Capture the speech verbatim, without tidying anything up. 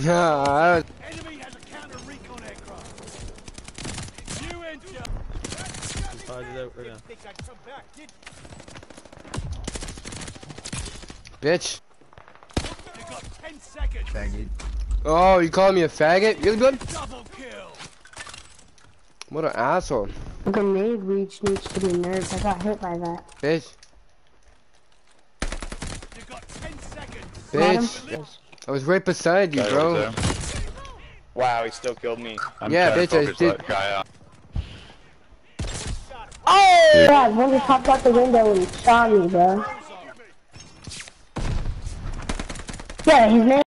Nah, enemy has a counter recon aircraft. You and you. Bitch. You got ten seconds. Faggot. Oh, you call me a faggot? You're good? Double kill. What an asshole. A grenade reach needs to be nerves. I got hit by that. Bitch. You got ten seconds. Bitch. I was right beside you, bro. Wow, he still killed me. I'm yeah, bitch, I did. Oh! God, one just popped out the window and shot me, bro. Yeah, his name.